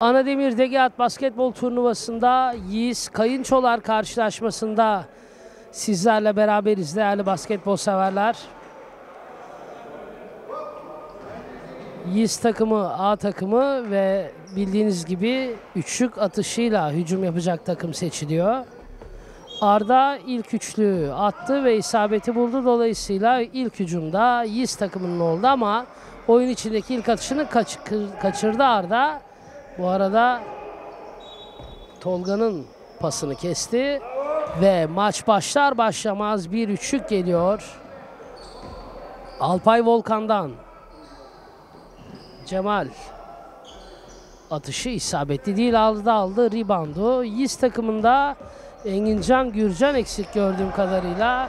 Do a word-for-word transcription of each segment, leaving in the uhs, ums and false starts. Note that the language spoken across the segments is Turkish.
Anademir DEGİAD basketbol turnuvasında Yiğis Kayınçolar karşılaşmasında sizlerle beraberiz değerli basketbol severler. Yiğis takımı A takımı ve bildiğiniz gibi üçlük atışıyla hücum yapacak takım seçiliyor. Arda ilk üçlüğü attı ve isabeti buldu. Dolayısıyla ilk hücumda Yiğis takımının oldu ama oyun içindeki ilk atışını kaç, kaçırdı Arda. Bu arada Tolga'nın pasını kesti ve maç başlar başlamaz bir üçlük geliyor. Alpay Volkan'dan Cemal atışı isabetli değil, aldı aldı ribandu. Yiğis takımında Engin Gürcan eksik gördüğüm kadarıyla.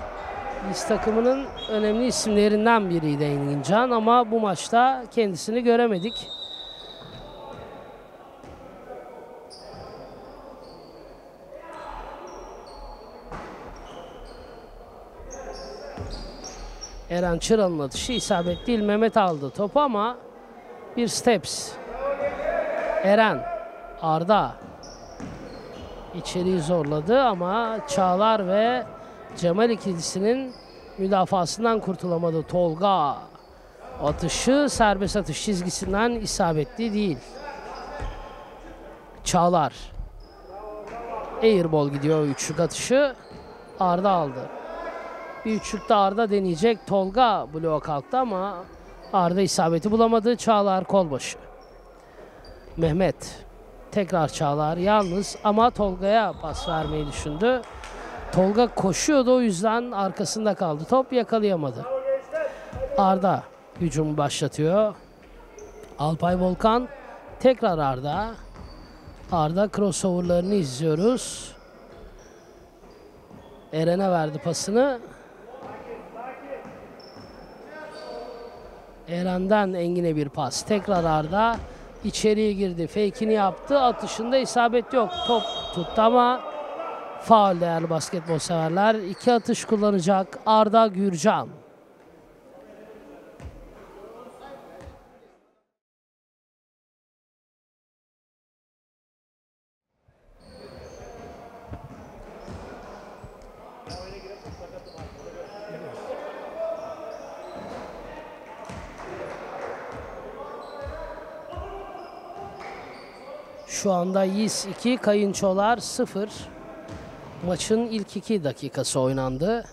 Yiğis takımının önemli isimlerinden biriydi Engin ama bu maçta kendisini göremedik. Eren Çıralı'nın atışı isabet değil. Mehmet aldı topu ama bir steps. Eren, Arda içeriği zorladı ama Çağlar ve Cemal ikilisinin müdafasından kurtulamadı. Tolga atışı serbest atış çizgisinden isabetli değil. Çağlar. Eğirbol gidiyor üçlük atışı. Arda aldı. Bir üçlükte Arda deneyecek. Tolga bloğa kalktı ama Arda isabeti bulamadı. Çağlar Kolbaşı. Mehmet. Tekrar Çağlar yalnız ama Tolga'ya pas vermeyi düşündü. Tolga koşuyordu, o yüzden arkasında kaldı. Top yakalayamadı. Arda hücumu başlatıyor. Alpay Volkan. Tekrar Arda. Arda crossoverlarını izliyoruz. Eren'e verdi pasını. Eren'den Engin'e bir pas. Tekrar Arda içeriye girdi. Fake'ini yaptı. Atışında isabet yok. Top tuttu ama faul değerli basketbol severler. İki atış kullanacak Arda Gürcan. Şu anda Yiğis iki, Kayınçolar sıfır. Maçın ilk iki dakikası oynandı.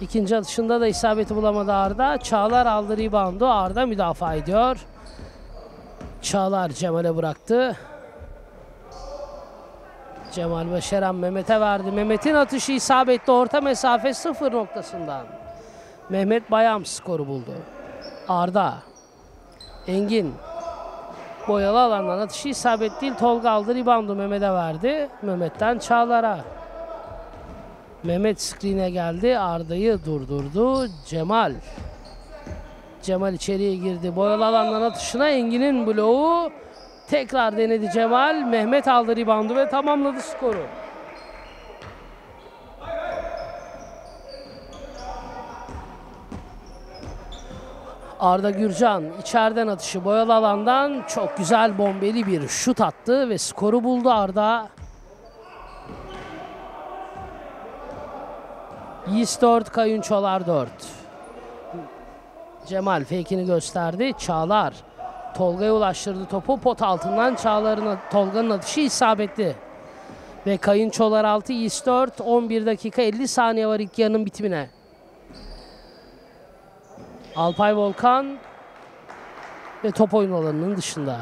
İkinci atışında da isabeti bulamadı Arda. Çağlar aldı ribandu. Arda müdafaa ediyor. Çağlar Cemal'e bıraktı. Cemal Başeren Mehmet'e verdi. Mehmet'in atışı isabetli, orta mesafe sıfır noktasından. Mehmet Bayam skoru buldu. Arda, Engin. Boyalı alandan atışı isabet değil. Tolga aldı ribandu. Mehmet'e verdi. Mehmet'ten Çağlar'a. Mehmet screen'e geldi. Arda'yı durdurdu. Cemal. Cemal içeriye girdi. Boyalı alandan atışına Engin'in bloğu. Tekrar denedi Cemal. Mehmet aldı ribandu ve tamamladı skoru. Arda Gürcan içeriden atışı boyalı alandan çok güzel bombeli bir şut attı ve skoru buldu Arda. Yiğis dört, Kayınçolar dört. Cemal fake'ini gösterdi. Çağlar Tolga'ya ulaştırdı topu. Pot altından Çağlar'ın, Tolga'nın atışı isabetli. Ve Kayınçolar altı, Yiğis dört. on bir dakika elli saniye var ilk yarının bitimine. Alpay Volkan ve top oyun alanının dışında.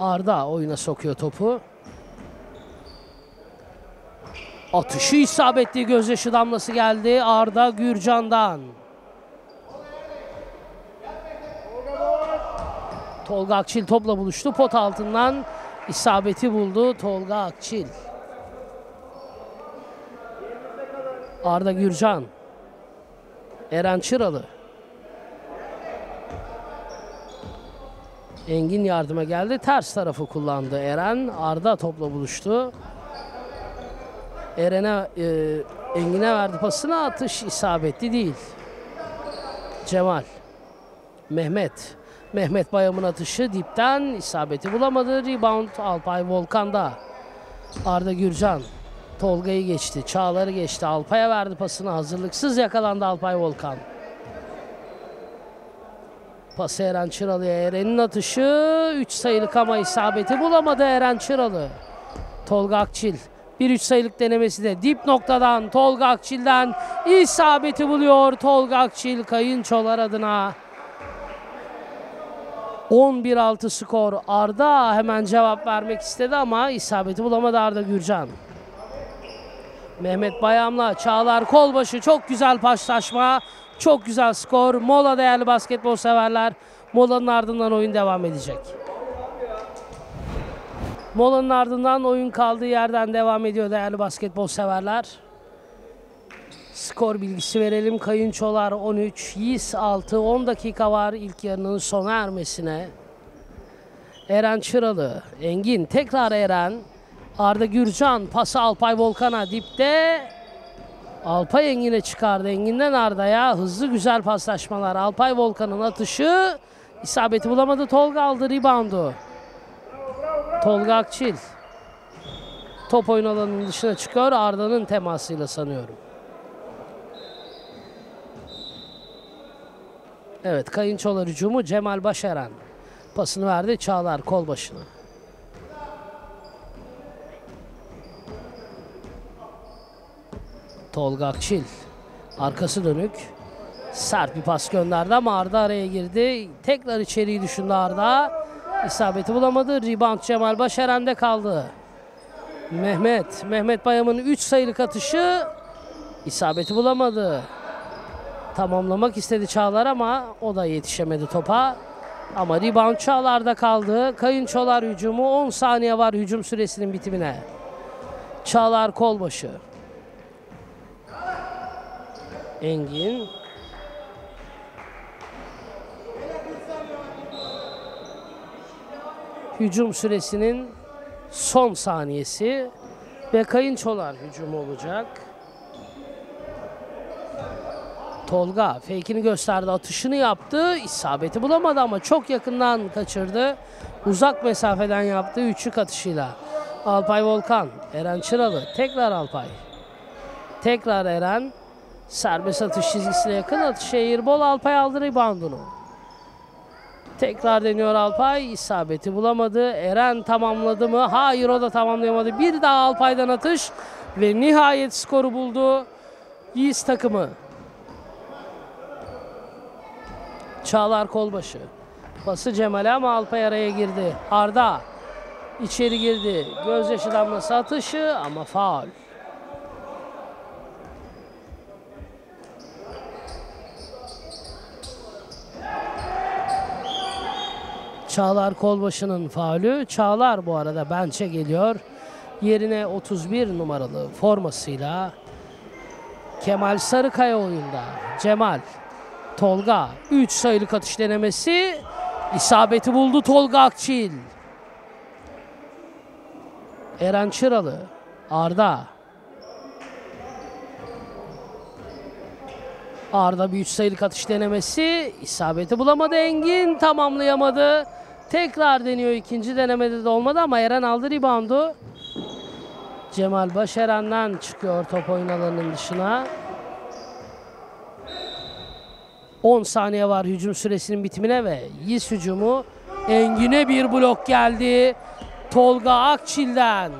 Arda oyuna sokuyor topu. Atışı isabetli, gözyaşı damlası geldi Arda Gürcan'dan. Tolga Akçil topla buluştu. Pot altından İsabeti buldu Tolga Akçil. Arda Gürcan. Eren Çıralı. Engin yardıma geldi. Ters tarafı kullandı Eren. Arda topla buluştu. Eren'e e, Engin'e verdi pasını, atış isabetli değil. Cemal. Mehmet. Mehmet Bayam'ın atışı dipten, isabeti bulamadı. Rebound Alpay Volkan'da. Arda Gürcan. Tolga'yı geçti. Çağlar'ı geçti. Alpay'a verdi pasını. Hazırlıksız yakalandı Alpay Volkan. Pas Eren Çıralı'ya. Eren'in atışı. üç sayılık ama isabeti bulamadı Eren Çıralı. Tolga Akçil. Bir üç sayılık denemesi de dip noktadan Tolga Akçil'den isabeti buluyor. Tolga Akçil Kayınçolar adına. on bir altı skor. Arda hemen cevap vermek istedi ama isabeti bulamadı Arda Gürcan. Mehmet Bayam'la Çağlar Kolbaşı. Çok güzel paslaşma. Çok güzel skor. Mola değerli basketbol severler. Molanın ardından oyun devam edecek. Molanın ardından oyun kaldığı yerden devam ediyor değerli basketbol severler. Skor bilgisi verelim. Kayınçolar on üç, Yiğit altı. on dakika var ilk yarının sona ermesine. Eren Çıralı, Engin, tekrar Eren. Arda Gürcan pası Alpay Volkan'a, dipte. Alpay Engin'e çıkardı. Engin'den Arda'ya hızlı güzel paslaşmalar. Alpay Volkan'ın atışı isabeti bulamadı. Tolga aldı reboundu. Tolga Akçil. Top oyun alanının dışına çıkıyor. Arda'nın temasıyla sanıyorum. Evet, Kayınçolar hücumu. Cemal Başeren pasını verdi Çağlar Kolbaşı'na. Tolga Akçil arkası dönük. Sert bir pas gönderdi ama Arda araya girdi. Tekrar içeriği düşündü Arda. İsabeti bulamadı. Rebound Cemal Başeren'de kaldı. Mehmet. Mehmet Bayam'ın üç sayılık atışı isabeti bulamadı. Tamamlamak istedi Çağlar ama o da yetişemedi topa. Ama rebound Çağlar'da kaldı. Kayınçolar hücumu. on saniye var hücum süresinin bitimine. Çağlar Kolbaşı. Engin. Hücum süresinin son saniyesi ve Kayınçolar hücumu olacak. Tolga fake'ini gösterdi, atışını yaptı. İsabeti bulamadı ama çok yakından kaçırdı. Uzak mesafeden yaptığı üçlük atışıyla. Alpay Volkan, Eren Çıralı, tekrar Alpay. Tekrar Eren. Serbest atış çizgisine yakın atış. Eğirbol, Alpay aldı reboundunu. Tekrar deniyor Alpay. İsabeti bulamadı. Eren tamamladı mı? Hayır, o da tamamlayamadı. Bir daha Alpay'dan atış ve nihayet skoru buldu Yiğit takımı. Çağlar Kolbaşı. Pası Cemal'e ama Alpay araya girdi. Arda içeri girdi. Gözyaşı damlası atışı ama faul. Çağlar Kolbaşı'nın faulü. Çağlar bu arada bench'e geliyor. Yerine otuz bir numaralı formasıyla Kemal Sarıkaya oyunda. Cemal, Tolga. üç sayılık atış denemesi. İsabeti buldu Tolga Akçil. Eren Çıralı, Arda. Arda bir üç sayılık atış denemesi. İsabeti bulamadı. Engin tamamlayamadı. Tekrar deniyor. İkinci denemede de olmadı ama Eren aldı reboundu. Cemal Başeren'den çıkıyor top oyun alanının dışına. on saniye var hücum süresinin bitimine ve Yiğit hücumu. Engin'e bir blok geldi. Tolga Akçil'den.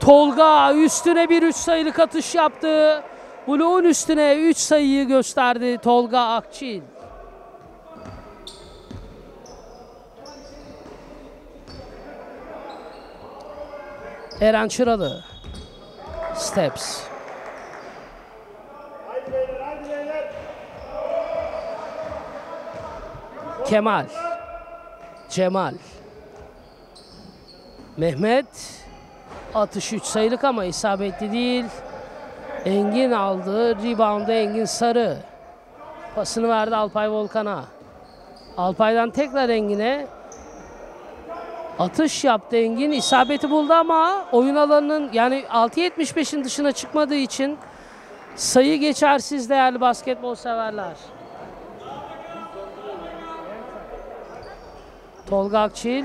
Tolga üstüne bir üç sayılık atış yaptı. Bloğun üstüne üç sayıyı gösterdi Tolga Akçil. Eren Çıralı. Steps. Kemal. Cemal. Mehmet. Atış üç sayılık ama isabetli değil. Engin aldı. Rebound'da Engin Sarı. Pasını verdi Alpay Volkan'a. Alpay'dan tekrar Engin'e. Atış yaptı Engin. İsabeti buldu ama oyun alanının yani altı yetmiş beşin dışına çıkmadığı için sayı geçersiz değerli basketbol severler. Tolga Akçil,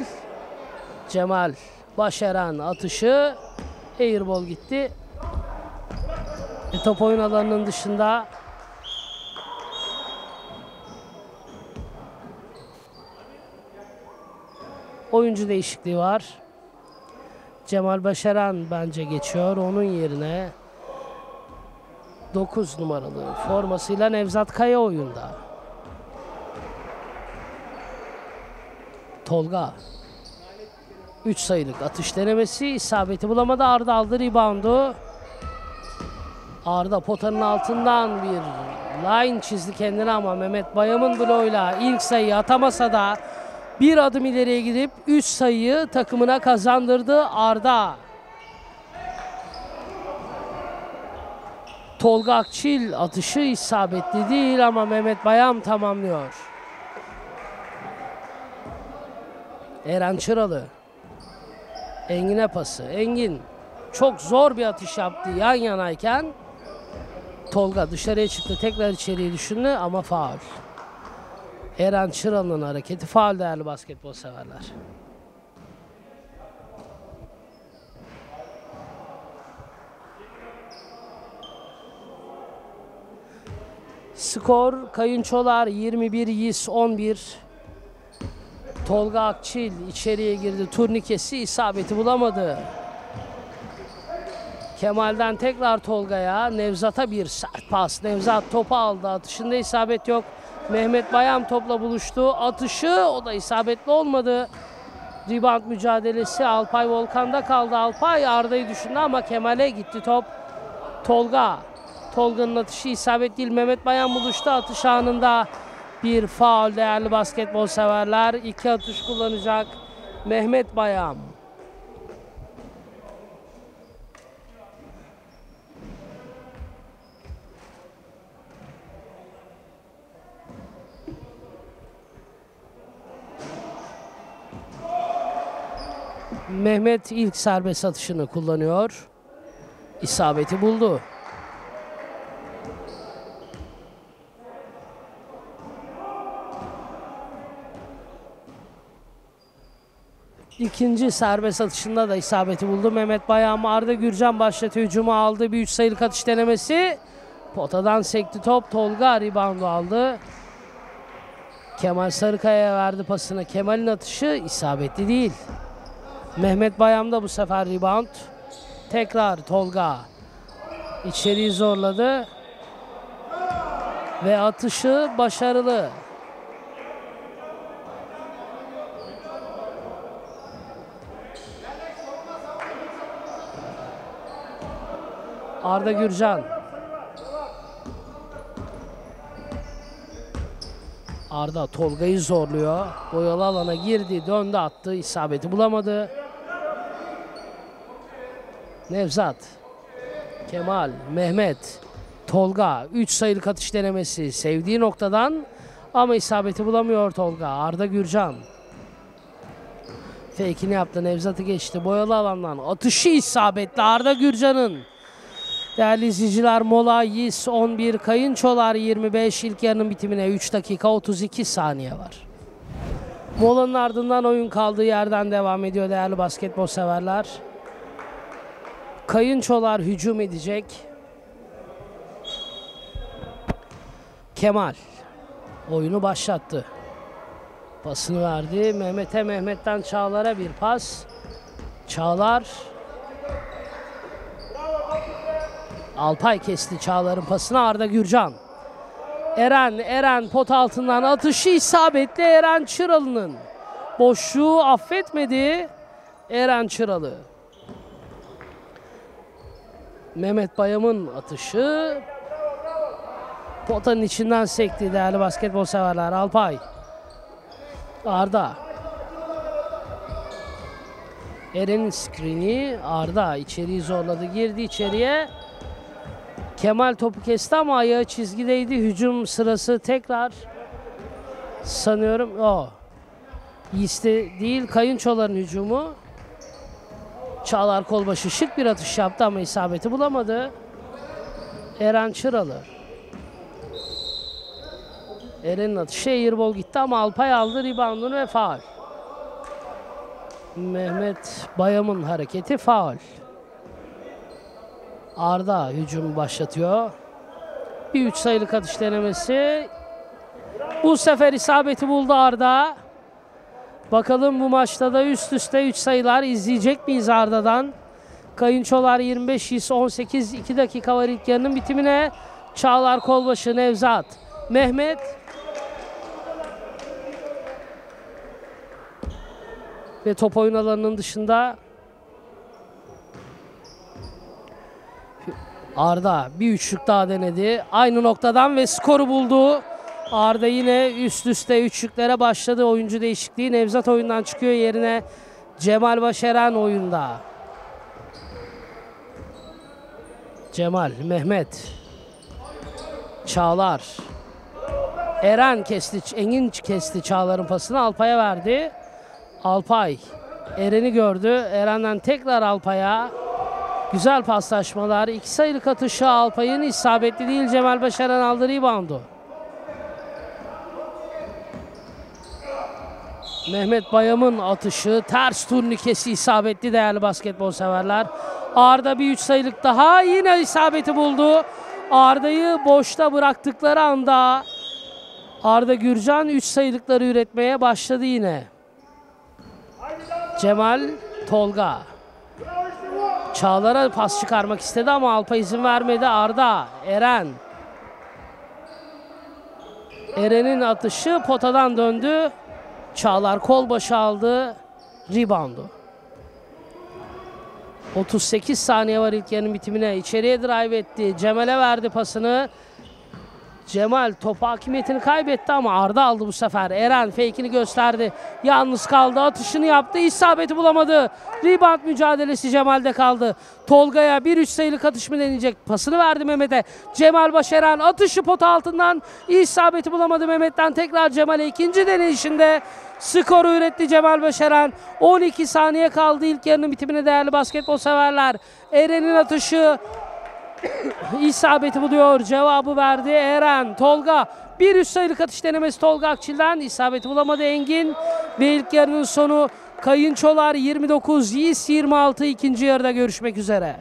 Cemal Başeren atışı. Eğirbol gitti. E, top oyun alanının dışında. Oyuncu değişikliği var. Cemal Başeren bence geçiyor. Onun yerine dokuz numaralı formasıyla Nevzat Kaya oyunda. Tolga. üç sayılık atış denemesi. İsabeti bulamadı. Arda aldı reboundu. Arda potanın altından bir line çizdi kendine ama Mehmet Bayam'ın bloğuyla ilk sayıyı atamasa da bir adım ileriye gidip üç sayıyı takımına kazandırdı Arda. Tolga Akçil atışı isabetli değil ama Mehmet Bayam tamamlıyor. Eren Çıralı. Engin'e pası. Engin çok zor bir atış yaptı yan yanayken. Tolga dışarıya çıktı, tekrar içeriye düşündü ama faul. Eren Çıralı'nın hareketi faul değerli basketbol severler. Skor Kayınçolar yirmi bir, Yis on bir. Tolga Akçil içeriye girdi. Turnikesi isabeti bulamadı. Kemal'den tekrar Tolga'ya. Nevzat'a bir sert pas. Nevzat topu aldı. Atışında isabet yok. Mehmet Bayam topla buluştu. Atışı o da isabetli olmadı. Rebound mücadelesi Alpay Volkan'da kaldı. Alpay Arda'yı düşündü ama Kemal'e gitti top. Tolga. Tolga'nın atışı isabet değil. Mehmet Bayam buluştu. Atış anında bir faul değerli basketbol severler. İki atış kullanacak Mehmet Bayam. Mehmet ilk serbest atışını kullanıyor. İsabeti buldu. İkinci serbest atışında da isabeti buldu. Mehmet Bayam. Arda Gürcan başlatıyor. Hücumu aldı. Bir üç sayılık atış denemesi. Potadan sekti top. Tolga reboundu aldı. Kemal Sarıkaya verdi pasını. Kemal'in atışı isabetli değil. Mehmet Bayam da bu sefer rebound. Tekrar Tolga içeriği zorladı. Ve atışı başarılı. Arda Gürcan. Arda Tolga'yı zorluyor. Boyalı alana girdi, döndü, attı. İsabeti bulamadı. Nevzat, Kemal, Mehmet, Tolga. üç sayılık atış denemesi sevdiği noktadan ama isabeti bulamıyor Tolga. Arda Gürcan. Fake'ini yaptı. Nevzat'ı geçti. Boyalı alandan atışı isabetli Arda Gürcan'ın. Değerli izleyiciler, mola. Yis on bir, Kayınçolar yirmi beş. İlk yarının bitimine üç dakika otuz iki saniye var. Molanın ardından oyun kaldığı yerden devam ediyor değerli basketbol severler. Kayınçolar hücum edecek. Kemal oyunu başlattı. Pasını verdi. Mehmet'e, Mehmet'ten Çağlar'a bir pas. Çağlar. Alpay kesti Çağlar'ın pasını. Arda Gürcan. Eren, Eren pot altından atışı isabetli. Eren Çıralı'nın boşluğu affetmedi. Eren Çıralı. Mehmet Bayam'ın atışı potanın içinden sekti değerli basketbol severler. Alpay. Arda. Eren'in screen'i. Arda içeriği zorladı. Girdi içeriye. Kemal topu kesti ama ayağı çizgideydi. Hücum sırası tekrar sanıyorum o. İşte değil, Kayınçolar'ın hücumu. Çağlar Kolbaşı şık bir atış yaptı ama isabeti bulamadı. Eren Çıralı. Eren'in atışı Eğirbol gitti ama Alpay aldı reboundunu ve faul. Mehmet Bayam'ın hareketi faul. Arda hücumu başlatıyor. Bir üç sayılık atış denemesi. Bu sefer isabeti buldu Arda. Bakalım bu maçta da üst üste üç sayılar izleyecek miyiz Arda'dan? Kayınçolar yirmi beş on sekiz, iki dakika var ilk yarının bitimine. Çağlar Kolbaşı, Nevzat, Mehmet. Ve top oyun alanının dışında Arda bir üçlük daha denedi. Aynı noktadan ve skoru buldu. Arda yine üst üste üçlüklere başladı. Oyuncu değişikliği, Nevzat oyundan çıkıyor, yerine Cemal Başeren oyunda. Cemal, Mehmet, Çağlar, Eren kesti, Engin kesti Çağlar'ın pasını, Alpay'a verdi. Alpay, Eren'i gördü. Eren'den tekrar Alpay'a. Güzel paslaşmalar. İki sayılık atışı Alpay'ın isabetli değil. Cemal Başeren aldı reboundu. Mehmet Bayam'ın atışı, ters turnikesi isabetli değerli basketbol severler. Arda bir üç sayılık daha, yine isabeti buldu. Arda'yı boşta bıraktıkları anda Arda Gürcan üç sayılıkları üretmeye başladı yine. Cemal, Tolga. Çağlar'a pas çıkarmak istedi ama Alpay izin vermedi. Arda, Eren. Eren'in atışı potadan döndü. Çağlar Kolbaşı aldı reboundu. otuz sekiz saniye var ilk yarının bitimine. İçeriye drive etti. Cemal'e verdi pasını. Cemal top hakimiyetini kaybetti ama Arda aldı bu sefer. Eren fake'ini gösterdi. Yalnız kaldı. Atışını yaptı. İsabeti bulamadı. Rebound mücadelesi Cemal'de kaldı. Tolga'ya bir üç sayılık atış mı deneyecek? Pasını verdi Mehmet'e. Cemal Başeren atışı pota altından. İsabeti bulamadı Mehmet'ten. Tekrar Cemal'e ikinci deneyişinde skoru üretti Cemal Başeren. on iki saniye kaldı ilk yarının bitimine değerli basketbol severler. Eren'in atışı isabeti buluyor. Cevabı verdi Eren. Tolga bir üst sayılık atış denemesi Tolga Akçil'den. İsabeti bulamadı Engin. Ve ilk yarının sonu Kayınçolar yirmi dokuz, Yiğit yirmi altı. İkinci yarıda görüşmek üzere.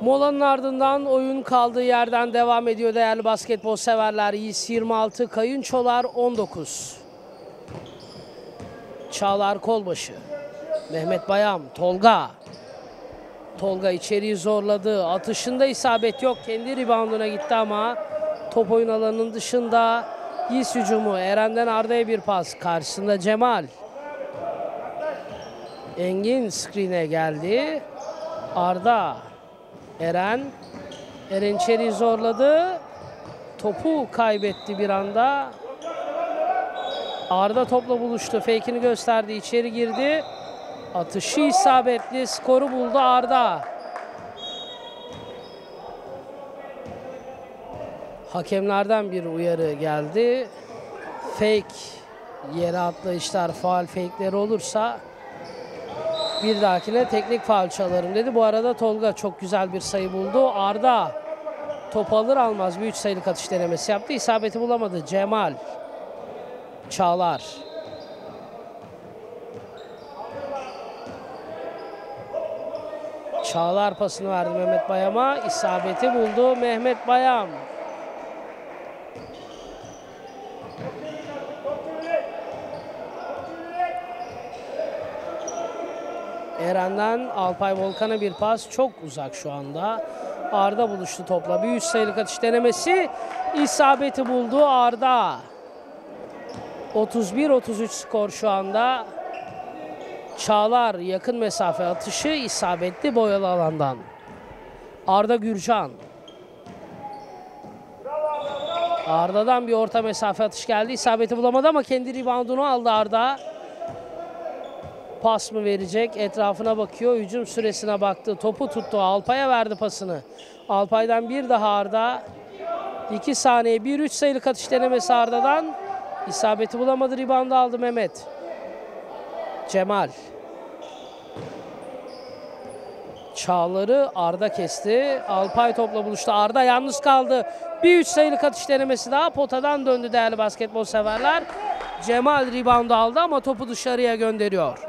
Molanın ardından oyun kaldığı yerden devam ediyor değerli basketbol severler. Yiğit yirmi altı, Kayınçolar on dokuz. Çağlar Kolbaşı, Mehmet Bayam, Tolga. Tolga içeriği zorladı. Atışında isabet yok. Kendi rebounduna gitti ama top oyun alanının dışında. Yiğit hücumu. Eren'den Arda'ya bir pas. Karşısında Cemal. Engin screen'e geldi. Arda. Eren. Eren içeriği zorladı. Topu kaybetti bir anda. Arda topla buluştu. Fake'ini gösterdi. İçeri girdi. Atışı isabetli. Skoru buldu Arda. Hakemlerden bir uyarı geldi. Fake yere atlayışlar, faul fake'leri olursa bir dahakine teknik faul çalarım dedi. Bu arada Tolga çok güzel bir sayı buldu. Arda top alır almaz bir üç sayılık atış denemesi yaptı. İsabeti bulamadı. Cemal, Çağlar, Çağlar pasını verdi Mehmet Bayam'a, isabeti buldu Mehmet Bayam. Eren'den Alpay Volkan'a bir pas, çok uzak şu anda. Arda buluştu topla, bir üç sayılık atış denemesi, isabeti buldu Arda. otuz bir otuz üç skor şu anda. Çağlar yakın mesafe atışı isabetli boyalı alandan. Arda Gürcan. Arda'dan bir orta mesafe atış geldi. İsabeti bulamadı ama kendi reboundunu aldı Arda. pas mı verecek? Etrafına bakıyor. Hücum süresine baktı. Topu tuttu. Alpay'a verdi pasını. Alpay'dan bir daha Arda. iki saniye. bir üç sayılık atış denemesi Arda'dan. İsabeti bulamadı. Ribandı aldı Mehmet. Cemal. Çağlar'ı Arda kesti. Alpay topla buluştu. Arda yalnız kaldı. Bir üç sayılık atış denemesi daha. Potadan döndü değerli basketbol severler. Cemal rebound aldı ama topu dışarıya gönderiyor.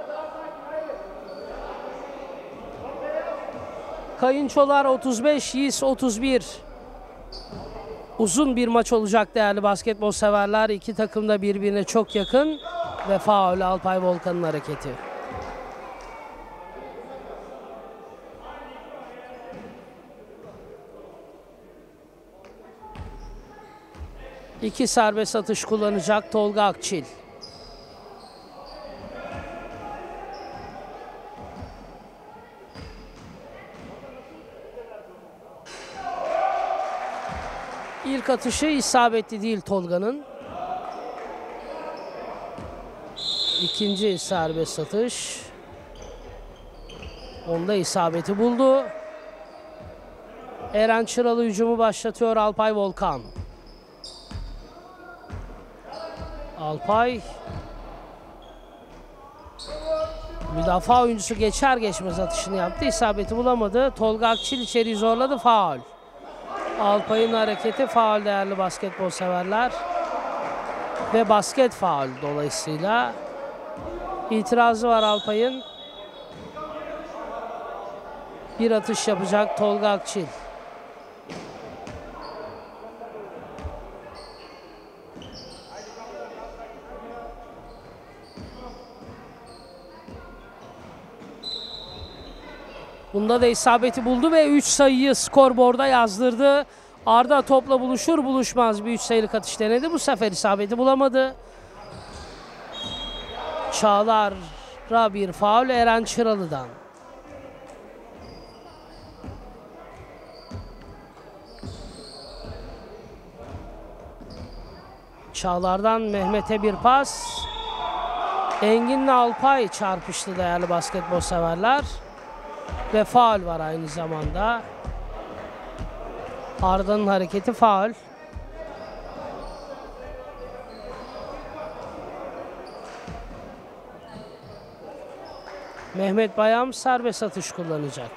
Kayınçolar otuz beş, Yiğit otuz bir. Uzun bir maç olacak değerli basketbol severler. İki takım da birbirine çok yakın. Ve faul Alpay Volkan'ın hareketi. İki serbest atış kullanacak Tolga Akçil. İlk atışı isabetli değil Tolga'nın. İkinci serbest atış. Onda isabeti buldu. Eren Çıralı hücumu başlatıyor Alpay Volkan. Alpay müdafaa oyuncusu geçer geçmez atışını yaptı. İsabeti bulamadı. Tolga Akçil içeriği zorladı. Faul. Alpay'ın hareketi faul değerli basketbol severler. Ve basket faul dolayısıyla. İtirazı var Alpay'ın. Bir atış yapacak Tolga Akçil. Bunda da isabeti buldu ve üç sayıyı skorboarda yazdırdı. Arda topla buluşur buluşmaz bir üç sayılık atış denedi. Bu sefer isabeti bulamadı. Çağlar'a bir faul Eren Çıralı'dan. Çağlar'dan Mehmet'e bir pas. Engin'le Alpay çarpıştı değerli basketbol severler. Ve faul var aynı zamanda. Arda'nın hareketi faul. Mehmet Bayam serbest atış kullanacak.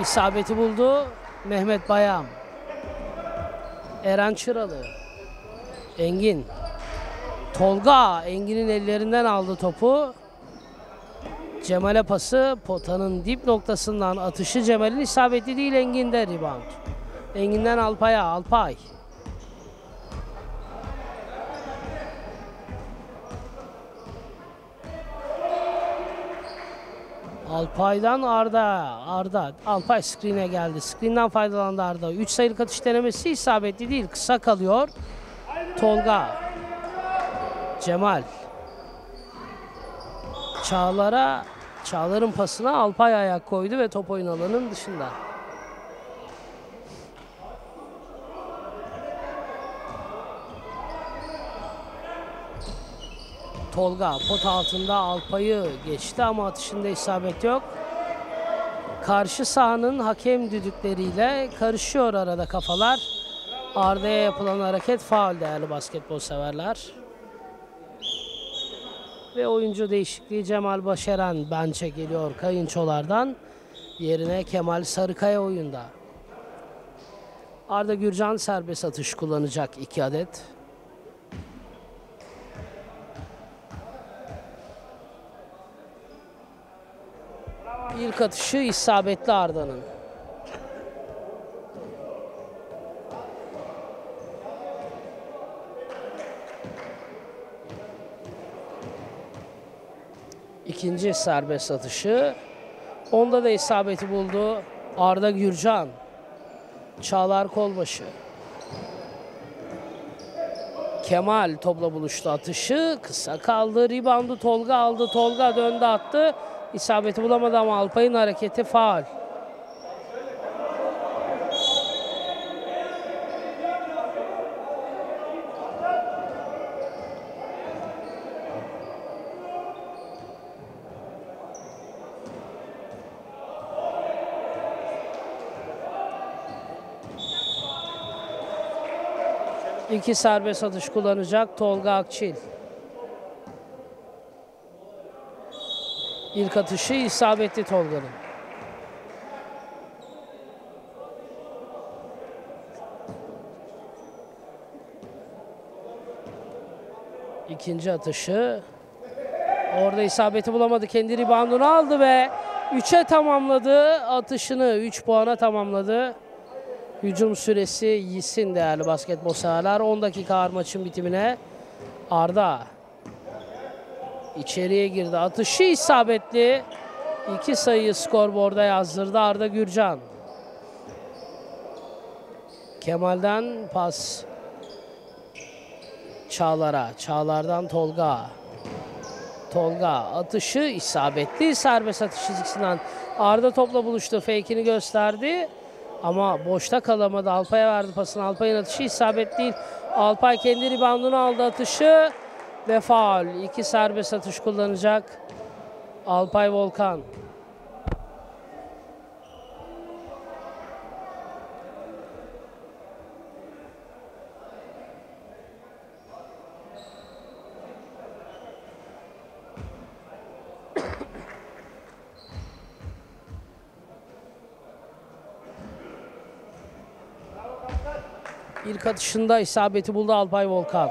İsabeti buldu Mehmet Bayam. Eren Çıralı. Engin. Tolga Engin'in ellerinden aldı topu. Cemal'e pası potanın dip noktasından atışı Cemal'in isabetli değil Engin'de rebound. Engin'den Alpay'a. Alpay. Alpay'dan Arda. Arda. Alpay screen'e geldi. Screen'den faydalandı Arda. üç sayılık atış denemesi isabetli değil. Kısa kalıyor. Tolga. Cemal. Çağlar'a. Çağlar'ın pasına Alpay ayak koydu ve top oyun alanının dışında. Tolga pot altında Alpay'ı geçti ama atışında isabet yok. Karşı sahanın hakem düdükleriyle karışıyor arada kafalar. Arda'ya yapılan hareket faul değerli basketbol severler. Ve oyuncu değişikliği Cemal Başeren bençe geliyor Kayınçolardan. Yerine Kemal Sarıkaya oyunda. Arda Gürcan serbest atış kullanacak iki adet. İlk atışı isabetli Arda'nın. İkinci serbest atışı. Onda da isabeti buldu Arda Gürcan. Çağlar Kolbaşı. Kemal topla buluştu, atışı kısa kaldı. Ribandı Tolga aldı. Tolga döndü attı. İsabeti bulamadı ama Alpay'ın hareketi faul. İki serbest atış kullanacak Tolga Akçil. İlk atışı isabetli Tolga'nın. İkinci atışı. Orada isabeti bulamadı. Kendi ribandunu aldı ve üçe tamamladı atışını. Üç puana tamamladı. Hücum süresi yitsin değerli basketbol severler. on dakika ağır maçın bitimine. Arda içeriye girdi. Atışı isabetli. İki sayı skorborda yazdırdı Arda Gürcan. Kemal'den pas Çağlar'a. Çağlar'dan Tolga. Tolga atışı isabetli. Serbest atış çizgisinden Arda topla buluştu. Fake'ini gösterdi. Ama boşta kalamadı. Alpay'a verdi pasını. Alpay'ın atışı isabet değil. Alpay kendi ribandunu aldı atışı. Ve faul. İki serbest atış kullanacak Alpay Volkan. İlk atışında isabeti buldu Alpay Volkan.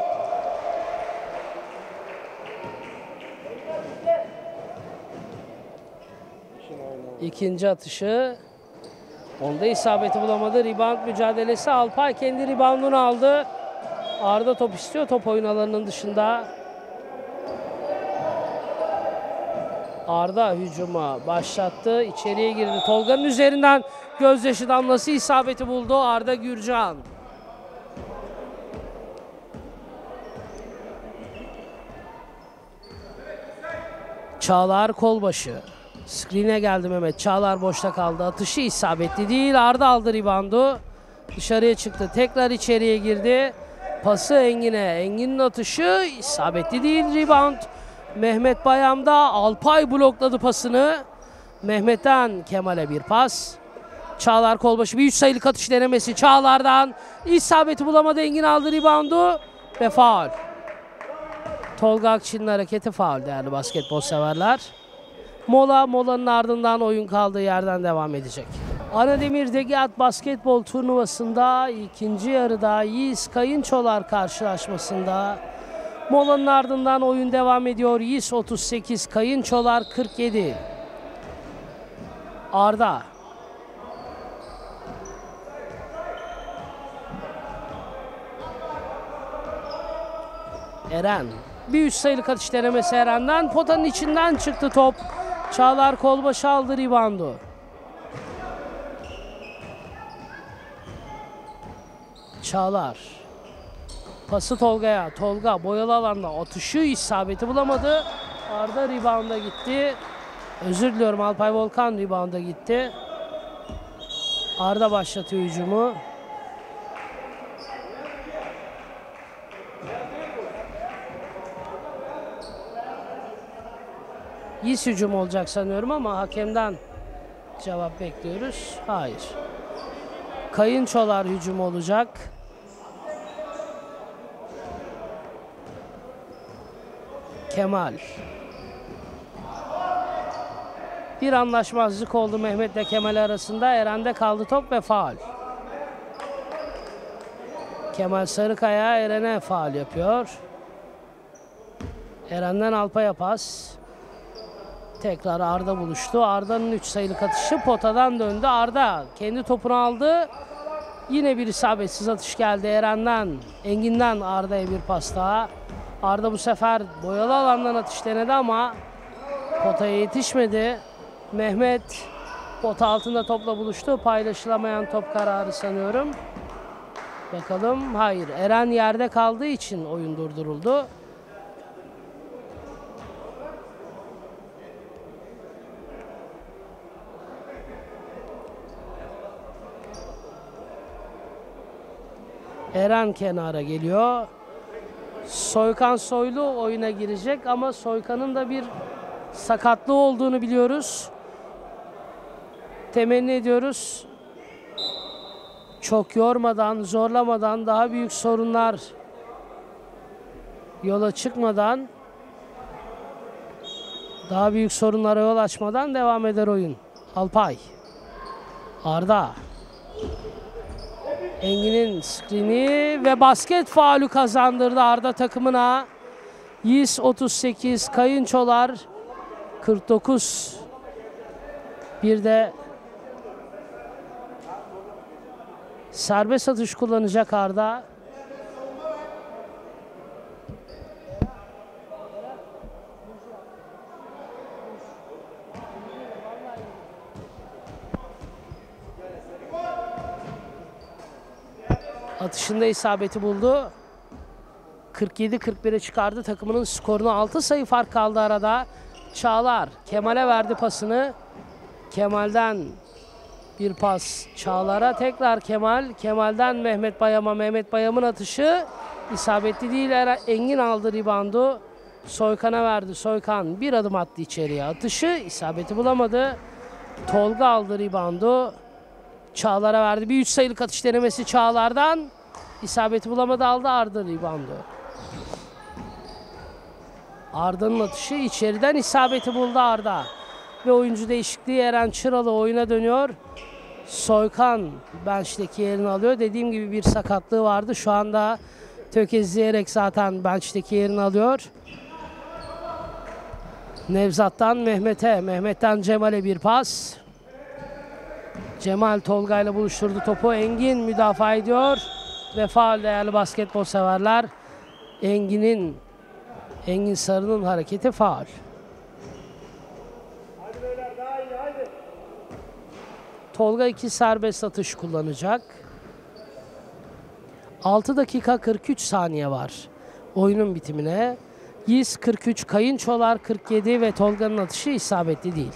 İkinci atışı. Onda isabeti bulamadı. Rebound mücadelesi. Alpay kendi reboundunu aldı. Arda top istiyor. Top oyun alanının dışında. Arda hücuma başlattı. İçeriye girdi. Tolga'nın üzerinden gözyaşı damlası isabeti buldu Arda Gürcan. Çağlar Kolbaşı. Screen'e geldi Mehmet. Çağlar boşta kaldı. Atışı isabetli değil. Arda aldı ribandu. Dışarıya çıktı. Tekrar içeriye girdi. Pası Engin'e. Engin'in atışı isabetli değil. Rebound Mehmet Bayam'da. Alpay blokladı pasını. Mehmet'ten Kemal'e bir pas. Çağlar Kolbaşı bir üç sayılık atış denemesi. Çağlar'dan isabeti bulamadı. Engin aldı ribandu ve faul. Tolga Akçil'in hareketi faul değerli basketbol severler. Mola, molanın ardından oyun kaldığı yerden devam edecek. Anademir DEGİAD basketbol turnuvasında ikinci yarıda Yiğit Kayınçolar karşılaşmasında molanın ardından oyun devam ediyor. Yiğit otuz sekiz, Kayınçolar kırk yedi. Arda. Eren. Bir üç sayılık atış denemesi Eren'den. Potanın içinden çıktı top. Çağlar Kolbaşı aldı ribandu. Çağlar. Pası Tolga'ya. Tolga boyalı alanda atışı isabeti bulamadı. Arda ribanda gitti. Özür diliyorum, Alpay Volkan ribanda gitti. Arda başlatıyor hücumu. İyi hücum olacak sanıyorum ama hakemden cevap bekliyoruz. Hayır. Kayınçolar hücum olacak. Kemal. Bir anlaşmazlık oldu Mehmet'le Kemal arasında. Eren'de kaldı top ve faul. Kemal Sarıkaya Eren'e faul yapıyor. Eren'den Alpay'a pas. Tekrar Arda buluştu. Arda'nın üç sayılık atışı potadan döndü. Arda kendi topunu aldı. Yine bir isabetsiz atış geldi Eren'den. Engin'den Arda'ya bir pas daha. Arda bu sefer boyalı alandan atış denedi ama potaya yetişmedi. Mehmet pota altında topla buluştu. Paylaşılamayan top kararı sanıyorum. Bakalım, hayır. Eren yerde kaldığı için oyun durduruldu. Eren kenara geliyor. Soykan Soylu oyuna girecek ama Soykan'ın da bir sakatlığı olduğunu biliyoruz. Temenni ediyoruz. Çok yormadan, zorlamadan, daha büyük sorunlar yola çıkmadan, daha büyük sorunlara yol açmadan devam eder oyun. Alpay. Arda. Engin'in screen'i ve basket faulü kazandırdı Arda takımına. Yiğit otuz sekiz, Kayınçolar kırk dokuz. Bir de serbest atış kullanacak Arda. Atışında isabeti buldu. kırk yedi kırk bire çıkardı takımının skorunu. altı sayı fark kaldı arada. Çağlar Kemal'e verdi pasını. Kemal'den bir pas Çağlar'a. Tekrar Kemal. Kemal'den Mehmet Bayam'a. Mehmet Bayam'ın atışı isabetli değil. Engin aldı ribandu. Soykan'a verdi. Soykan bir adım attı içeriye. Atışı isabeti bulamadı. Tolga aldı ribandu. Çağlar'a verdi. Bir üç sayılık atış denemesi Çağlar'dan. İsabeti bulamadı, aldı Arda ribandı. Arda'nın atışı içeriden isabeti buldu Arda. Ve oyuncu değişikliği, Eren Çıralı oyuna dönüyor. Soykan bench'teki yerini alıyor. Dediğim gibi bir sakatlığı vardı. Şu anda tökezleyerek zaten bench'teki yerini alıyor. Nevzat'tan Mehmet'e, Mehmet'ten Cemal'e bir pas. Cemal Tolga ile buluşturdu topu. Engin müdafaa ediyor. Ve faul değerli basketbol severler. Engin'in, Engin Sarı'nın hareketi faul. Tolga iki serbest atış kullanacak. altı dakika kırk üç saniye var oyunun bitimine. Yiğit kırk üç, Kayınçolar kırk yedi ve Tolga'nın atışı isabetli değil.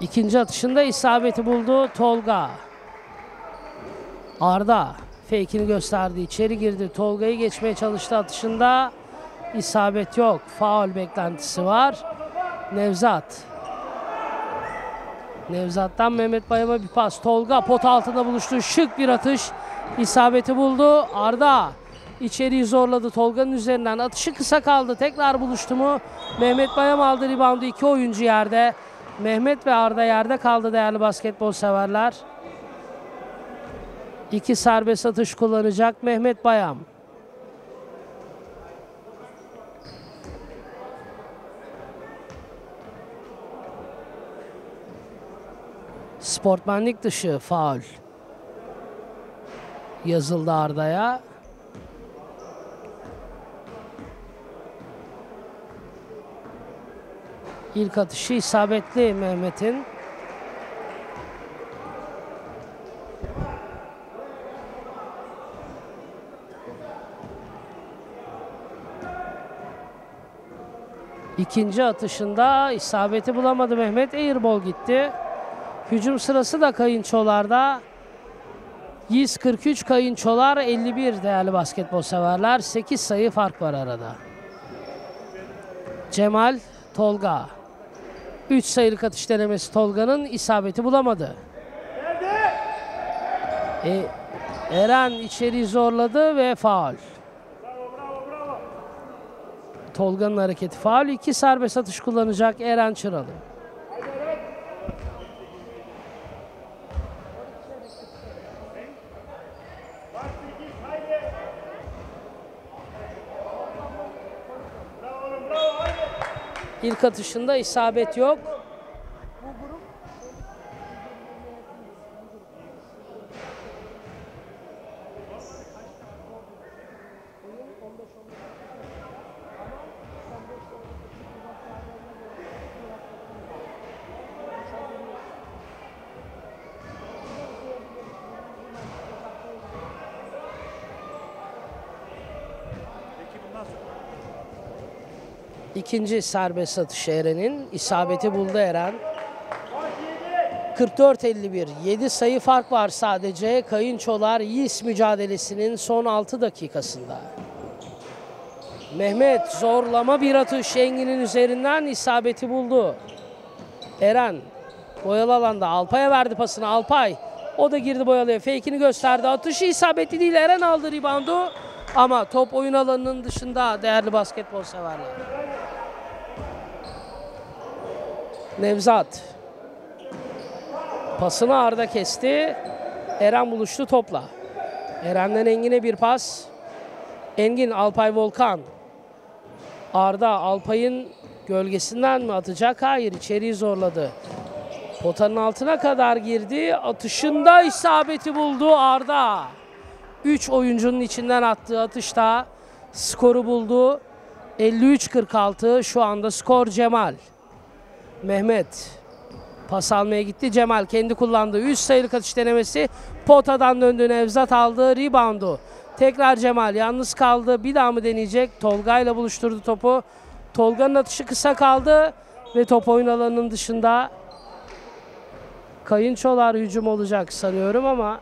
İkinci atışında isabeti buldu Tolga. Arda fake'ini gösterdi. İçeri girdi. Tolga'yı geçmeye çalıştı atışında. İsabet yok. Faul beklentisi var. Nevzat. Nevzat'tan Mehmet Bayam'a bir pas. Tolga pot altında buluştu. Şık bir atış. İsabeti buldu. Arda içeriği zorladı. Tolga'nın üzerinden atışı kısa kaldı. Tekrar buluştu mu? Mehmet Bayam aldı ribandı. İki oyuncu yerde. Mehmet ve Arda yerde kaldı değerli basketbol severler. İki serbest atış kullanacak Mehmet Bayam. Sportmenlik dışı faul yazıldı Arda'ya. İlk atışı isabetli Mehmet'in. İkinci atışında isabeti bulamadı Mehmet. Eğirbol gitti. Hücum sırası da Kayınçolar'da. Yiğit kırk üç, Kayınçolar elli bir değerli basketbol severler. sekiz sayı fark var arada. Cemal, Tolga. üç sayılık atış denemesi Tolga'nın, isabeti bulamadı. E, Eren içeri zorladı ve faul. Tolga'nın hareketi faul. iki serbest atış kullanacak Eren Çıralı. İlk atışında isabet yok. İkinci serbest atış Eren'in. İsabeti buldu Eren. kırk dört elli bir. yedi sayı fark var sadece. Kayınçolar Yiğis mücadelesinin son altı dakikasında. Mehmet zorlama bir atış Engin'in üzerinden, isabeti buldu. Eren boyalı alanda Alpay'a verdi pasını. Alpay o da girdi boyalıya. Fake'ini gösterdi. Atışı isabetli değil. Eren aldı reboundu. Ama top oyun alanının dışında değerli basketbol severler. Nevzat pasını Arda kesti. Eren buluştu topla. Eren'den Engin'e bir pas. Engin, Alpay Volkan. Arda Alpay'ın gölgesinden mi atacak? Hayır, içeriği zorladı. Potanın altına kadar girdi. Atışında isabeti buldu Arda. üç oyuncunun içinden attığı atışta skoru buldu. elli üç kırk altı şu anda skor Cemal. Mehmet pas almaya gitti. Cemal kendi kullandığı üç sayılık atış denemesi. Potadan döndü, Nevzat aldı. Reboundu. Tekrar Cemal yalnız kaldı. Bir daha mı deneyecek? Tolga ile buluşturdu topu. Tolga'nın atışı kısa kaldı ve top oyun alanının dışında. Kayınçolar hücum olacak sanıyorum ama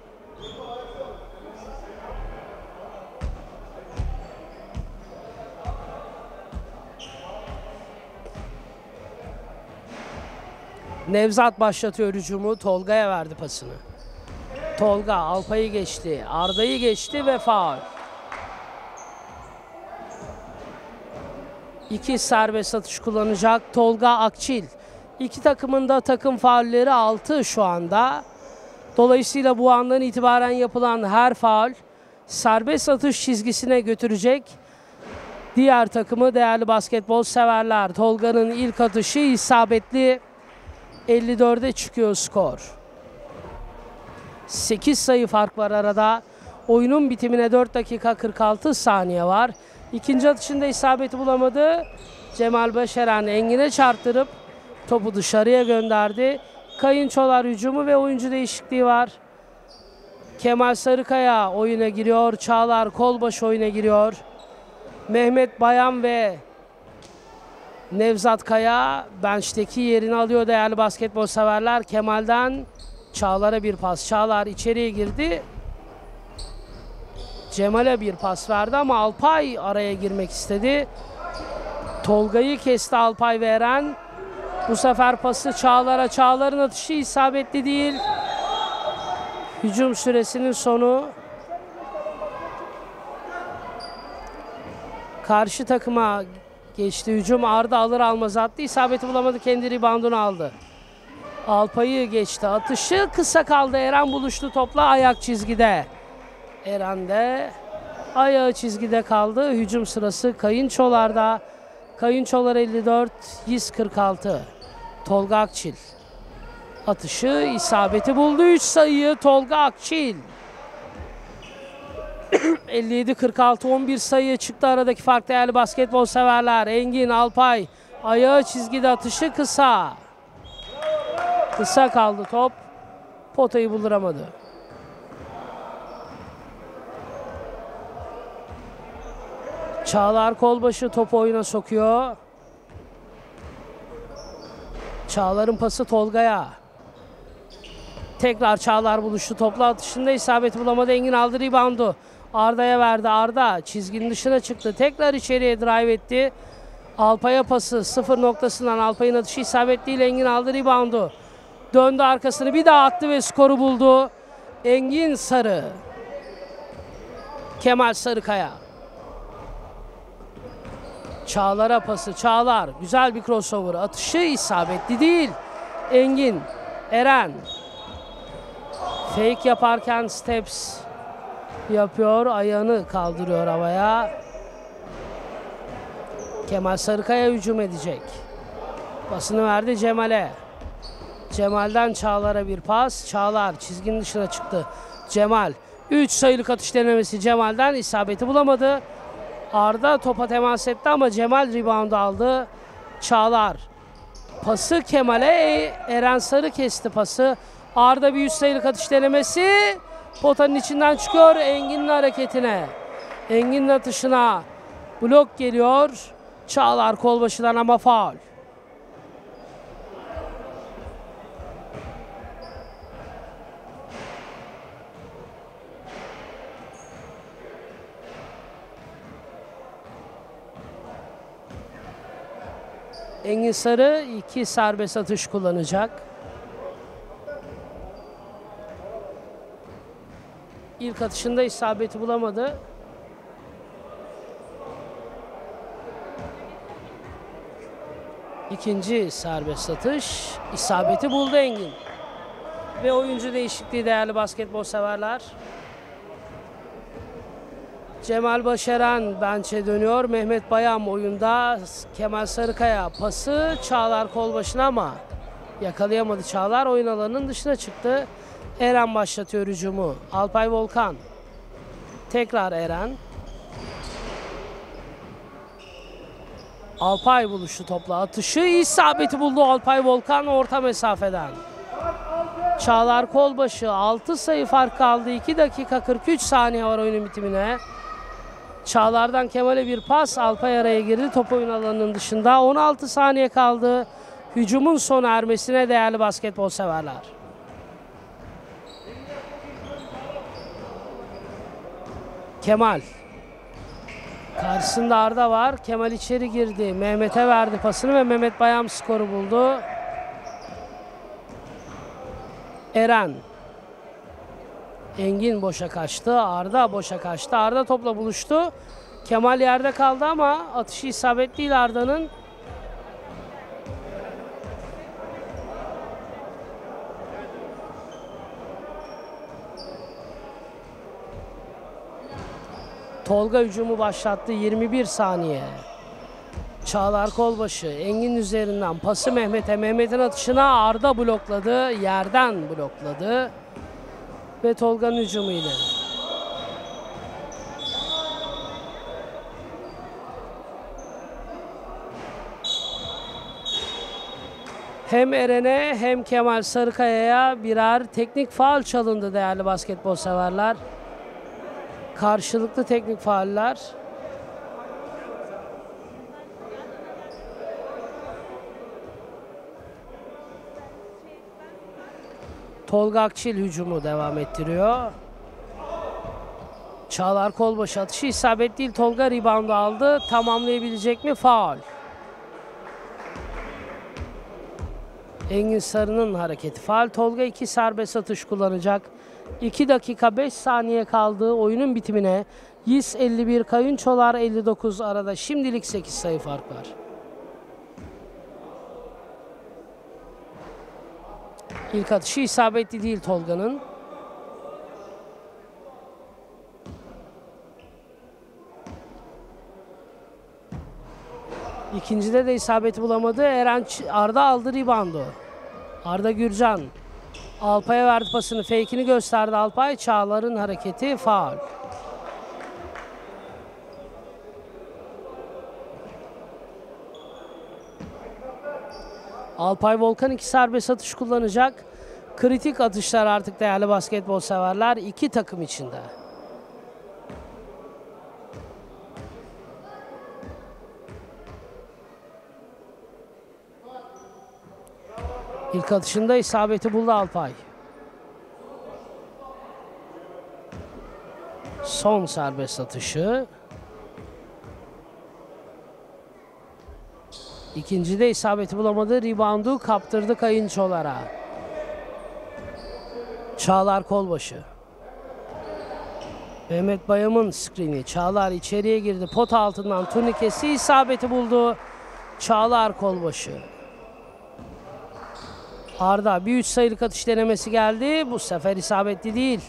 Nevzat başlatıyor hücumu. Tolga'ya verdi pasını. Tolga Alpay'ı geçti. Arda'yı geçti ve faul. İki serbest atış kullanacak Tolga Akçil. İki takımın da takım faulleri altı şu anda. Dolayısıyla bu andan itibaren yapılan her faul serbest atış çizgisine götürecek diğer takımı değerli basketbol severler. Tolga'nın ilk atışı isabetli. elli dörde çıkıyor skor. sekiz sayı fark var arada. Oyunun bitimine dört dakika kırk altı saniye var. İkinci atışında isabeti bulamadı. Cemal Başeren Engin'e çarptırıp topu dışarıya gönderdi. Kayınçolar hücumu ve oyuncu değişikliği var. Kemal Sarıkaya oyuna giriyor. Çağlar Kolbaşı oyuna giriyor. Mehmet Bayam ve Nevzat Kaya bençteki yerini alıyor değerli basketbol severler. Kemal'den Çağlar'a bir pas. Çağlar içeriye girdi. Cemal'e bir pas verdi ama Alpay araya girmek istedi. Tolga'yı kesti Alpay ve Eren. Bu sefer pası Çağlar'a. Çağlar'ın atışı isabetli değil. Hücum süresinin sonu. Karşı takıma geçti hücum. Arda alır almaz attı. İsabeti bulamadı. Kendi reboundunu aldı. Alpay'ı geçti. Atışı kısa kaldı. Eren buluştu topla. Ayak çizgide. Eren de ayağı çizgide kaldı. Hücum sırası Kayınçolar'da. Kayınçolar elli dört, yüz kırk altı. Tolga Akçil. Atışı isabeti buldu. üç sayı Tolga Akçil. elli yedi kırk altı, on bir sayı çıktı aradaki fark değerli basketbol severler. Engin, Alpay ayağı çizgide, atışı kısa. Kısa kaldı top. Potayı bulduramadı. Çağlar Kolbaşı topu oyuna sokuyor. Çağlar'ın pası Tolga'ya. Tekrar Çağlar buluştu topla, atışında isabeti bulamadı. Engin aldı reboundu. Arda'ya verdi. Arda çizginin dışına çıktı. Tekrar içeriye drive etti. Alpay'a pası sıfır noktasından. Alpay'ın atışı isabetli değil. Engin aldı reboundu. Döndü arkasını bir daha attı ve skoru buldu. Engin Sarı. Kemal Sarıkaya. Çağlar'a pası. Çağlar güzel bir crossover. Atışı isabetli değil. Engin. Eren. Fake yaparken steps yapıyor. Ayağını kaldırıyor havaya. Kemal Sarıkaya hücum edecek. Pasını verdi Cemal'e. Cemal'den Çağlar'a bir pas. Çağlar çizginin dışına çıktı. Cemal. üç sayılık atış denemesi Cemal'den. İsabeti bulamadı. Arda topa temas etti ama Cemal reboundu aldı. Çağlar. Pası Kemal'e. Eren Sarı kesti pası. Arda bir üç sayılık atış denemesi. Potanın içinden çıkıyor. Engin'in hareketine. Engin'in atışına blok geliyor. Çağlar Kolbaşı'dan ama faul. Engin Sarı iki serbest atış kullanacak. İlk atışında isabeti bulamadı. İkinci serbest atış isabeti buldu Engin. Ve oyuncu değişikliği değerli basketbol severler. Cemal Başeren bençe dönüyor. Mehmet Bayam oyunda. Kemal Sarıkaya pası Çağlar Kolbaşı'na ama yakalayamadı Çağlar. Oyun alanının dışına çıktı. Eren başlatıyor hücumu. Alpay Volkan. Tekrar Eren. Alpay buluştu topla. Atışı isabeti buldu Alpay Volkan orta mesafeden. Çağlar Kolbaşı altı sayı fark kaldı. iki dakika kırk üç saniye var oyunun bitimine. Çağlar'dan Kemal'e bir pas. Alpay araya girdi. Top oyun alanının dışında. on altı saniye kaldı. Hücumun sona ermesine değerli basketbol severler. Kemal. Karşısında Arda var. Kemal içeri girdi. Mehmet'e verdi pasını ve Mehmet Bayam skoru buldu. Eren. Engin boşa kaçtı. Arda boşa kaçtı. Arda topla buluştu. Kemal yerde kaldı ama atışı isabet değil Arda'nın. Tolga hücumu başlattı. yirmi bir saniye. Çağlar Kolbaşı. Engin üzerinden pası Mehmet'e. Mehmet'in atışına Arda blokladı. Yerden blokladı. Ve Tolga'nın hücumu ile. Hem Eren'e hem Kemal Sarıkaya'ya birer teknik faul çalındı değerli basketbol severler. Karşılıklı teknik fauller. Tolga Akçil hücumu devam ettiriyor. Çağlar Kolbaşı atışı isabet değil. Tolga reboundu aldı. Tamamlayabilecek mi? Faul. Engin Sarı'nın hareketi faul. Tolga iki serbest atış kullanacak. iki dakika beş saniye kaldı oyunun bitimine. Yis elli bir, Kayınçolar elli dokuz arada. Şimdilik sekiz sayı fark var. İlk atışı isabetli değil Tolga'nın. İkincide de isabeti bulamadı. Eren Arda aldı ribandı. Arda Gürcan. Alpay'a verdi pasını. Fake'ini gösterdi Alpay. Çağlar'ın hareketi faul. Alpay Volkan iki serbest atış kullanacak. Kritik atışlar artık değerli basketbol severler iki takım içinde. İlk atışında isabeti buldu Alpay. Son serbest atışı. İkincide isabeti bulamadı. Reboundu kaptırdı Kayınçolara. Çağlar Kolbaşı. Mehmet Bayam'ın screen'i. Çağlar içeriye girdi. Pot altından turnikesi isabeti buldu. Çağlar Kolbaşı. Arda bir üç sayılık atış denemesi geldi. Bu sefer isabetli değil.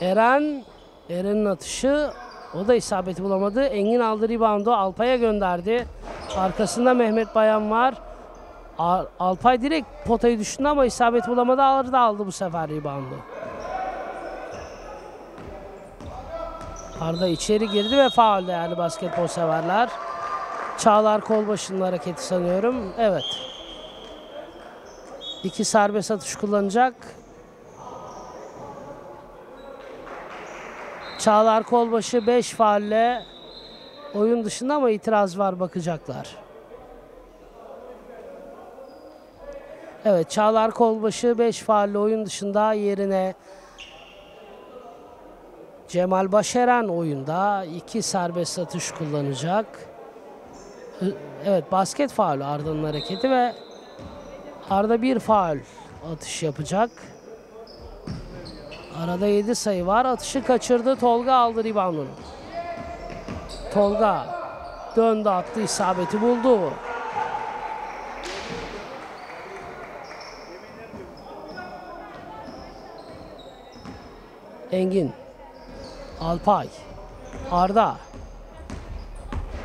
Eren. Eren'in atışı. O da isabeti bulamadı. Engin aldı ribandı. Alpay'a gönderdi. Arkasında Mehmet Bayam var. Alpay direkt potayı düşündü ama isabet bulamadı. Arda aldı bu sefer ribandı. Arda içeri girdi ve faul değerli basketbol severler. Çağlar Kolbaşı'nın hareketi sanıyorum. Evet. İki serbest atış kullanacak. Çağlar Kolbaşı beş faulle Oyun dışında ama itiraz var, bakacaklar. Evet, Çağlar Kolbaşı beş faulle oyun dışında, yerine Cemal Başeren oyunda iki serbest atış kullanacak. Evet, basket faulü Arda'nın hareketi ve Arda bir faul atış yapacak. Arada yedi sayı var. Atışı kaçırdı. Tolga aldı reboundunu. Tolga döndü, attı, isabeti buldu. Engin, Alpay, Arda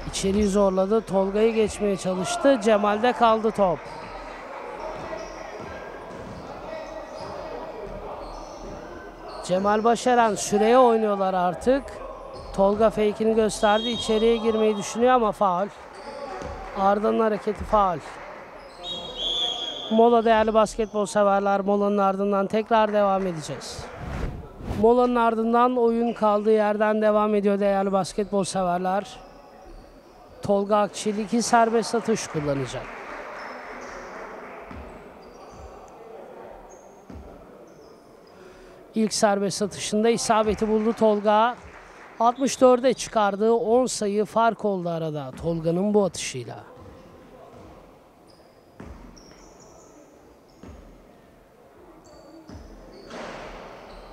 içeriği zorladı. Tolga'yı geçmeye çalıştı. Cemal'de kaldı top. Cemal Başeren süreye oynuyorlar artık. Tolga fake'ini gösterdi. İçeriye girmeyi düşünüyor ama faul. Arda'nın hareketi faul. Mola değerli basketbol severler. Molanın ardından tekrar devam edeceğiz. Molanın ardından oyun kaldığı yerden devam ediyor değerli basketbol severler. Tolga Akçil iki serbest atış kullanacak. İlk serbest atışında isabeti buldu Tolga. altmış dörde çıkardığı on sayı fark oldu arada Tolga'nın bu atışıyla.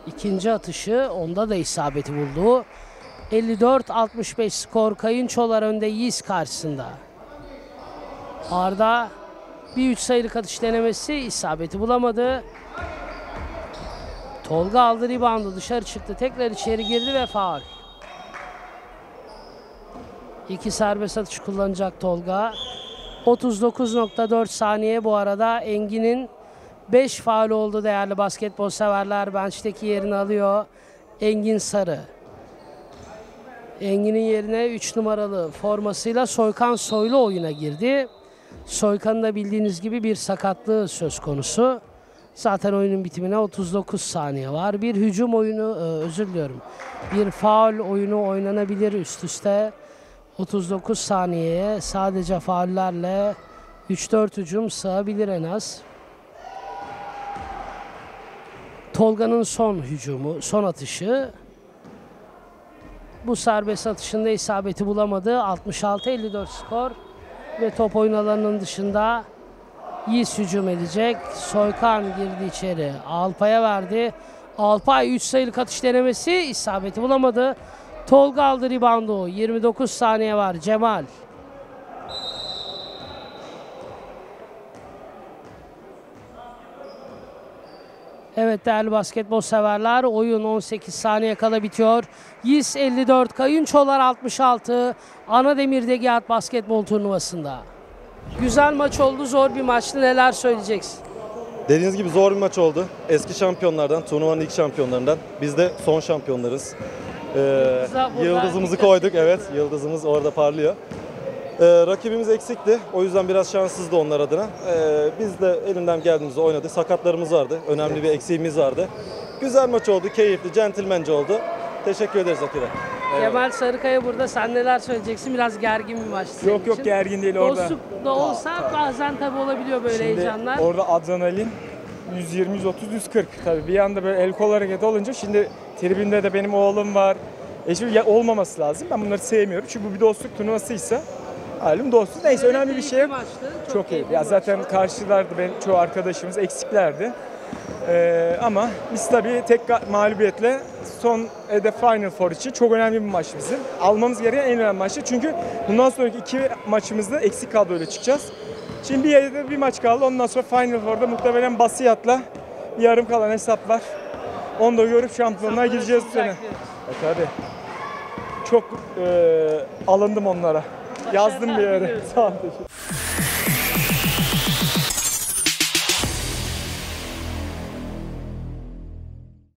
İkinci atışı, onda da isabeti buldu. elli dört altmış beş skor, Kayınçolar önde Yiğit karşısında. Arda bir üç sayılık atış denemesi, isabeti bulamadı. Tolga aldı ribandı, dışarı çıktı, tekrar içeri girdi ve faul. İki serbest atış kullanacak Tolga. otuz dokuz nokta dört saniye bu arada. Engin'in beş faul oldu değerli basketbol severler. Bençteki yerini alıyor Engin Sarı. Engin'in yerine üç numaralı formasıyla Soykan Soylu oyuna girdi. Soykan'ın da bildiğiniz gibi bir sakatlığı söz konusu. Zaten oyunun bitimine otuz dokuz saniye var. Bir hücum oyunu, özür diliyorum, bir faul oyunu oynanabilir üst üste. otuz dokuz saniyeye sadece faullerle üç dört hücum sığabilir en az. Tolga'nın son hücumu, son atışı. Bu serbest atışında isabeti bulamadı. altmış altı elli dört skor ve top oyun alanının dışında. Yiğit hücum edecek. Soykan girdi içeri. Alpay'a verdi. Alpay üç sayılık atış denemesi, isabeti bulamadı. Tolga aldı ribandu. yirmi dokuz saniye var. Cemal. Evet değerli basketbol severler, oyun on sekiz saniye kala bitiyor. Yiğit elli dört, Kayınçolar altmış altı. Anademir DEGİAD basketbol turnuvasında. Güzel maç oldu, zor bir maçtı. Neler söyleyeceksin? Dediğiniz gibi zor bir maç oldu. Eski şampiyonlardan, turnuvanın ilk şampiyonlarından. Biz de son şampiyonlarız. Ee, yıldızımızı koyduk, evet. Yıldızımız orada parlıyor. Ee, rakibimiz eksikti. O yüzden biraz şanssızdı onlar adına. Ee, biz de elinden geldiğimizi oynadık. Sakatlarımız vardı. Önemli bir eksiğimiz vardı. Güzel maç oldu, keyifli, centilmence oldu. Teşekkür ederiz Akira. Kemal Sarıkaya burada, sen neler söyleyeceksin? Biraz gergin bir maç. Yok yok, gergin değil orada. Dostluk da olsa tabii, bazen tabii olabiliyor böyle. Şimdi heyecanlar. Orada adrenalin yüz yirmi, yüz otuz, yüz kırk tabii. Bir anda böyle el kol hareketi olunca, şimdi tribünde de benim oğlum var. E şimdi olmaması lazım. Ben bunları sevmiyorum. Çünkü bu bir dostluk turnuvasıysa halim dostluk. Neyse, evet, önemli bir şey. Maçtı, çok çok iyi. Ya zaten maçtı. Karşılardı ben, çoğu arkadaşımız eksiklerdi. Ee, ama biz tabii tek mağlubiyetle son hedef Final Four için çok önemli bir maç bizim. Almamız gereken en önemli maçtı. Çünkü bundan sonraki iki maçımızda eksik kadroyla çıkacağız. Şimdi bir yerde bir maç kaldı. Ondan sonra Final Four'da muhtemelen Basiyat'la yarım kalan hesap var. Onu da görüp şampiyonluğa gideceğiz bu sene. E, tabii. Çok e, alındım onlara. Başarılar, yazdım bir yere. Sağ olun.